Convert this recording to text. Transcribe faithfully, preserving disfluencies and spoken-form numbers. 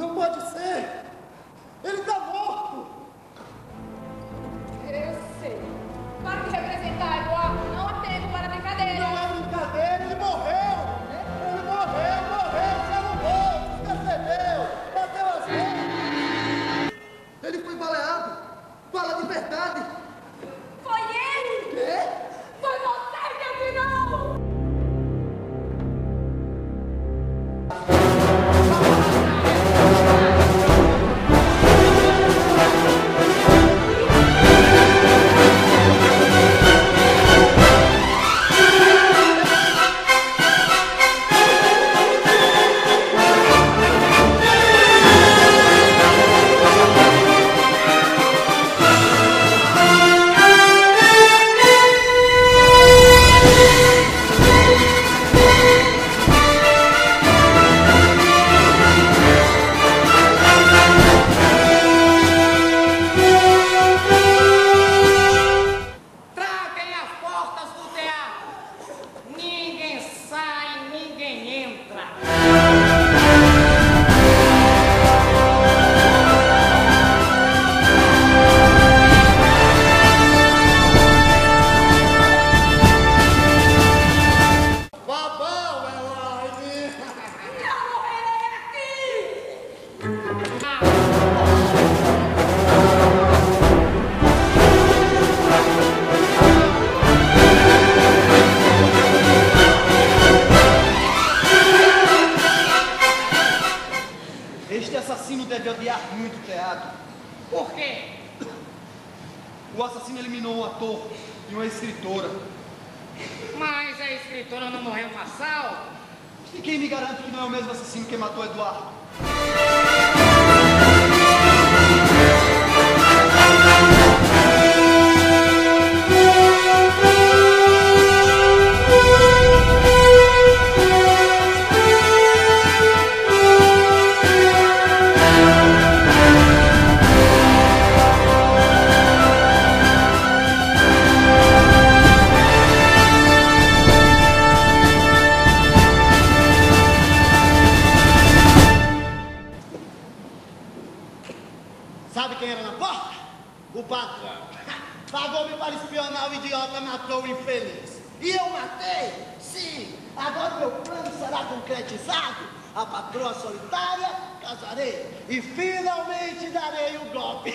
Não pode ser! Ele está morto! Eu sei. Para te representar, Eduardo, não há tempo para brincadeira. Não é brincadeira, ele morreu! Ele morreu, morreu, já morreu, percebeu, bateu as mãos. Ele foi baleado. Fala de verdade. Foi ele! O quê? Foi você que afinou! A patroa solitária, casarei e finalmente darei o golpe.